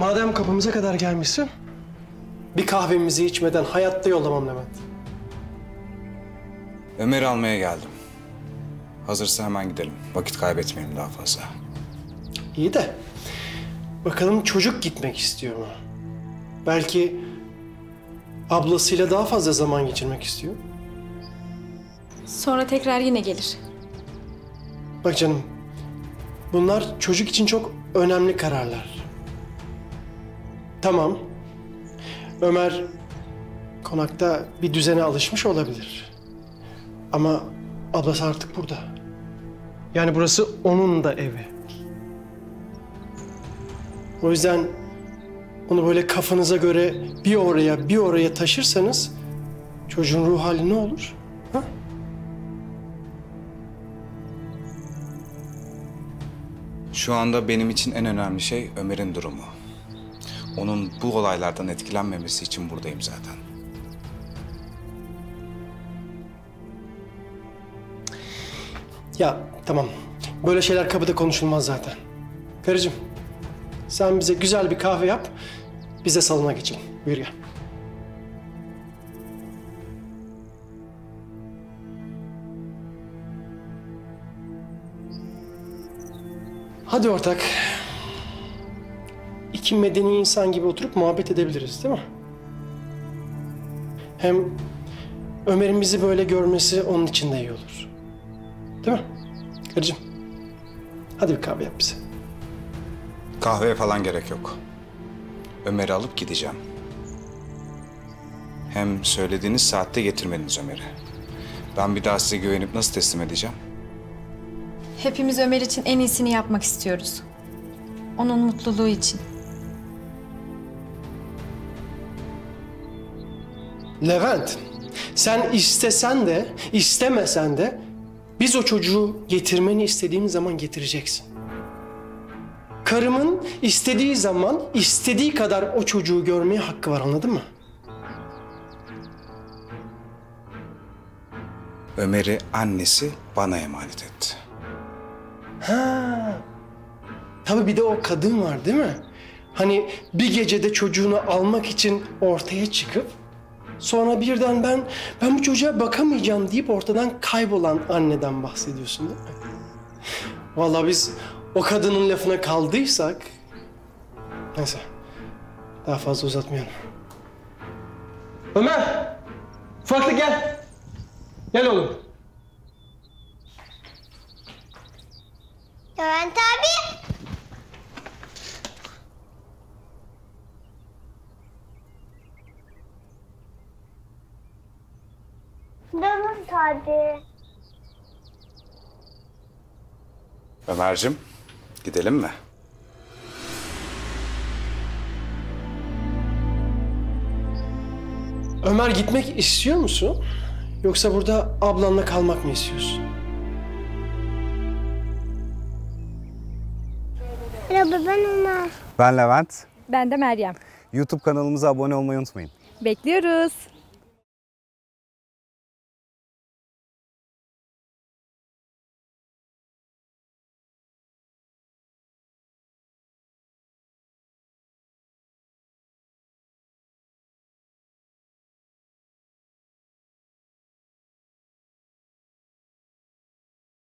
Madem kapımıza kadar gelmişsin, bir kahvemizi içmeden hayatta yollamam Levent. Ömer'i almaya geldim. Hazırsa hemen gidelim. Vakit kaybetmeyelim daha fazla. İyi de bakalım çocuk gitmek istiyor mu? Belki ablasıyla daha fazla zaman geçirmek istiyor. Sonra tekrar yine gelir. Bak canım, bunlar çocuk için çok önemli kararlar. Tamam, Ömer konakta bir düzene alışmış olabilir. Ama ablası artık burada. Yani burası onun da evi. O yüzden onu böyle kafanıza göre bir oraya bir oraya taşırsanız çocuğun ruh hali ne olur? Ha? Şu anda benim için en önemli şey Ömer'in durumu. Onun bu olaylardan etkilenmemesi için buradayım zaten. Ya tamam, böyle şeyler kapıda konuşulmaz zaten. Karıcığım, sen bize güzel bir kahve yap, biz de salona geçelim. Buyur gel. Hadi ortak. İki medeni insan gibi oturup muhabbet edebiliriz, değil mi? Hem Ömer'in bizi böyle görmesi onun için de iyi olur. Değil mi? Karıcığım, hadi bir kahve yap bize. Kahveye falan gerek yok. Ömer'i alıp gideceğim. Hem söylediğiniz saatte getirmediniz Ömer'i. Ben bir daha size güvenip nasıl teslim edeceğim? Hepimiz Ömer için en iyisini yapmak istiyoruz. Onun mutluluğu için. Levent, sen istesen de, istemesen de biz o çocuğu getirmeni istediğimiz zaman getireceksin. Karımın istediği zaman, istediği kadar o çocuğu görmeye hakkı var, anladın mı? Ömer'i annesi bana emanet etti. Ha. Tabii bir de o kadın var, değil mi? Hani bir gecede çocuğunu almak için ortaya çıkıp sonra birden ben bu çocuğa bakamayacağım deyip ortadan kaybolan anneden bahsediyorsun, değil mi? Vallahi biz o kadının lafına kaldıysak... Neyse, daha fazla uzatmayalım. Ömer! Ufaklık gel! Gel oğlum. Levent abi! Levent abi. Ömerciğim, gidelim mi? Ömer, gitmek istiyor musun? Yoksa burada ablanla kalmak mı istiyorsun? Merhaba, ben Ömer. Ben Levent. Ben de Meryem. YouTube kanalımıza abone olmayı unutmayın. Bekliyoruz.